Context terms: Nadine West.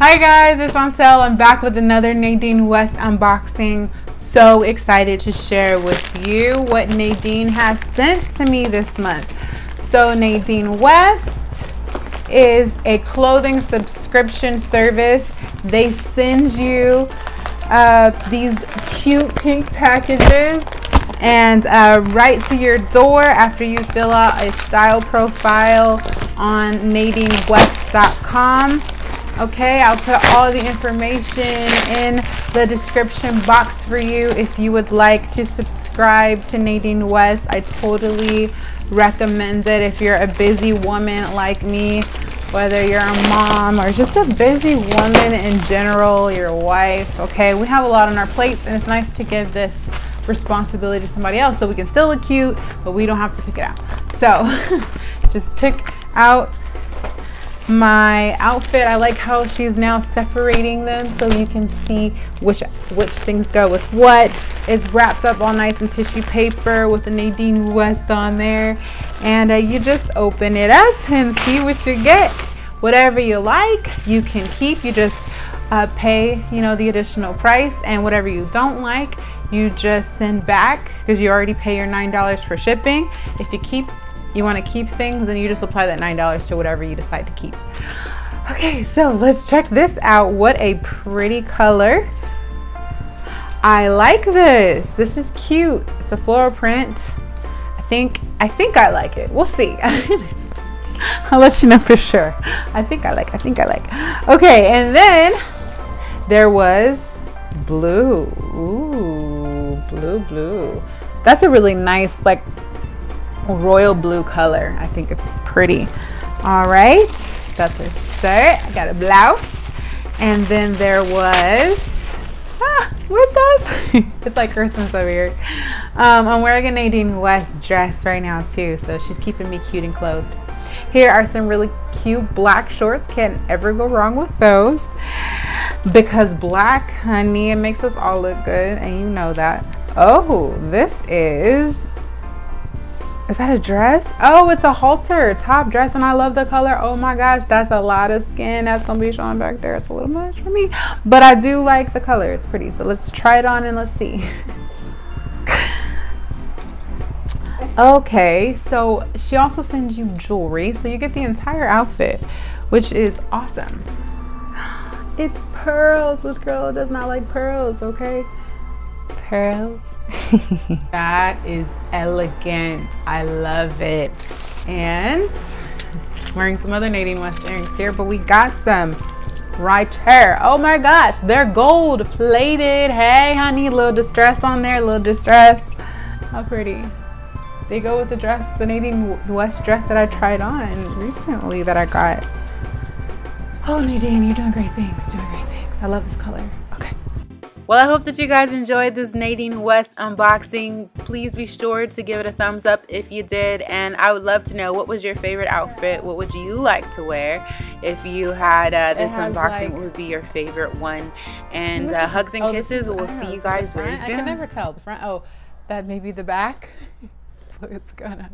Hi guys, it's Chancel. I'm back with another Nadine West unboxing. So excited to share with you what Nadine has sent to me this month. So Nadine West is a clothing subscription service. They send you these cute pink packages and right to your door after you fill out a style profile on NadineWest.com. Okay, I'll put all the information in the description box for you if you would like to subscribe to Nadine West. I totally recommend it if you're a busy woman like me, whether you're a mom or just a busy woman in general, your wife. Okay, we have a lot on our plates and it's nice to give this responsibility to somebody else so we can still look cute, but we don't have to pick it out. So just took out my outfit. I like how she's now separating them so you can see which things go with what. It's wrapped up all nice in tissue paper with the Nadine West on there, and you just open it up and see what you get. Whatever you like you can keep. You just pay, you know, the additional price, and whatever you don't like you just send back because you already pay your $9 for shipping. If you want to keep things, and you just apply that $9 to whatever you decide to keep. Okay, so let's check this out. What a pretty color. I like this. This is cute. It's a floral print. I think I like it. We'll see. I'll let you know for sure. I think I like. Okay, and then there was blue. Ooh, blue. That's a really nice, like, royal blue color. I think it's pretty. All right, that's a shirt. I got a blouse, and then there was what's up? It's like Christmas over here. I'm wearing a Nadine West dress right now too, so she's keeping me cute and clothed. Here are some really cute black shorts. Can't ever go wrong with those because black, honey, it makes us all look good, and you know that. Oh, this is. Is that a dress? Oh, it's a halter top dress, and I love the color. Oh my gosh, that's a lot of skin that's gonna be showing back there. It's a little much for me, but I do like the color. It's pretty. So let's try it on and let's see. Okay, so she also sends you jewelry, so you get the entire outfit, which is awesome. It's pearls. Which girl does not like pearls? Okay, pearls. That is elegant. I love it. And wearing some other Nadine West earrings here, but we got some right here. Oh my gosh, they're gold plated. Hey honey, little distress on there, little distress. How pretty. They go with the dress, the Nadine West dress that I tried on recently that I got. Oh Nadine, you're doing great things, I love this color. Okay. Well, I hope that you guys enjoyed this Nadine West unboxing. Please be sure to give it a thumbs up if you did. And I would love to know, what was your favorite outfit? What would you like to wear if you had this unboxing? Like, what would be your favorite one? And hugs and kisses. We'll see you guys very soon. I can never tell. The front. Oh, that may be the back. So it's gonna.